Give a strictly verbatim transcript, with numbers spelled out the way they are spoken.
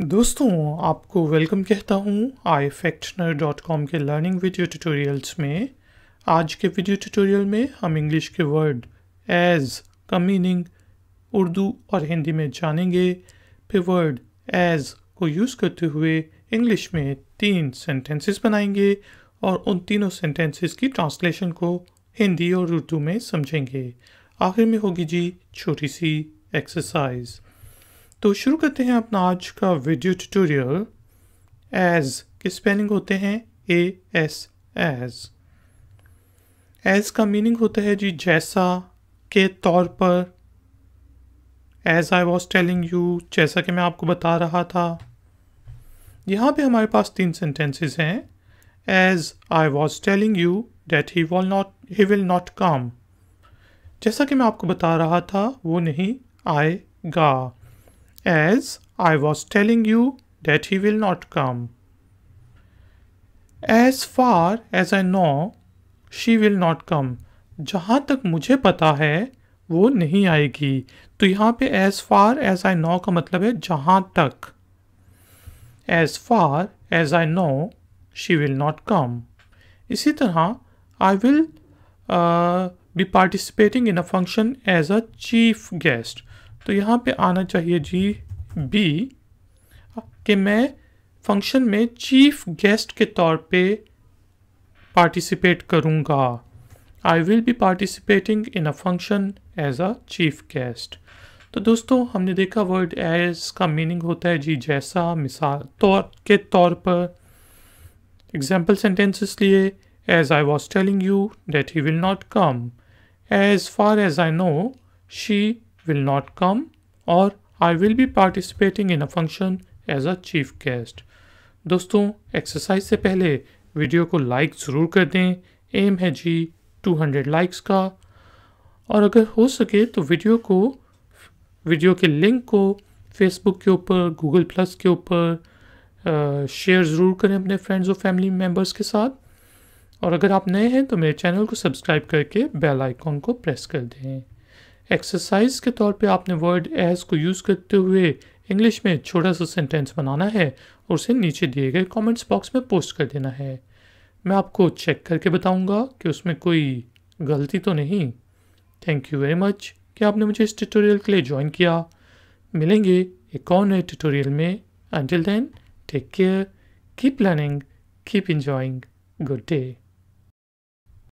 दोस्तों आपको वेलकम कहता हूँ आई फैक्टनर डॉट कॉम के लर्निंग वीडियो ट्यूटोरियल्स में। आज के वीडियो ट्यूटोरियल में हम इंग्लिश के वर्ड एज का मीनिंग उर्दू और हिंदी में जानेंगे, फिर वर्ड एज को यूज़ करते हुए इंग्लिश में तीन सेंटेंसेस बनाएंगे और उन तीनों सेंटेंसेस की ट्रांसलेशन को हिंदी और उर्दू में समझेंगे। आखिर में होगी जी छोटी सी एक्सरसाइज। तो शुरू करते हैं अपना आज का वीडियो ट्यूटोरियल। एज के स्पेलिंग होते हैं ए एस एज। एज का मीनिंग होता है जी जैसा, के तौर पर। As I was telling you, जैसा कि मैं आपको बता रहा था। यहाँ पे हमारे पास तीन सेंटेंसेस हैं। As I was telling you that he will not he will not come, जैसा कि मैं आपको बता रहा था वो नहीं आएगा। As I was telling you that he will not come. As far as I know, she will not come. जहाँ तक मुझे पता है वो नहीं आएगी। तो यहाँ पे as far as I know का मतलब है जहाँ तक। As far as I know, she will not come. इसी तरह I will uh, be participating in a function as a chief guest. तो यहाँ पे आना चाहिए जी बी, कि मैं फंक्शन में चीफ गेस्ट के तौर पे पार्टिसिपेट करूँगा। I will be participating in a function as a chief guest. तो दोस्तों हमने देखा वर्ड एज का मीनिंग होता है जी जैसा, मिसाल तौर के तौर पर। एग्जाम्पल सेंटेंसेस लिए as I was telling you that he will not come, as far as I know she will not come, और I will be participating in a function as a chief guest. दोस्तों exercise से पहले video को like ज़रूर कर दें। M है जी दो सौ लाइक्स का, और अगर हो सके तो वीडियो को वीडियो के लिंक को फेसबुक के ऊपर, गूगल प्लस के ऊपर शेयर ज़रूर करें अपने फ्रेंड्स और फैमिली मेम्बर्स के साथ। और अगर आप नए हैं तो मेरे चैनल को सब्सक्राइब करके बेल आइकॉन को प्रेस कर दें। एक्सरसाइज के तौर पे आपने वर्ड एज को यूज़ करते हुए इंग्लिश में छोटा सा सेंटेंस बनाना है और उसे नीचे दिए गए कमेंट्स बॉक्स में पोस्ट कर देना है। मैं आपको चेक करके बताऊंगा कि उसमें कोई गलती तो नहीं। थैंक यू वेरी मच कि आपने मुझे इस ट्यूटोरियल के लिए ज्वाइन किया। मिलेंगे एक और नए ट्यूटोरियल में। Until then take care, keep learning, keep enjoying, good day.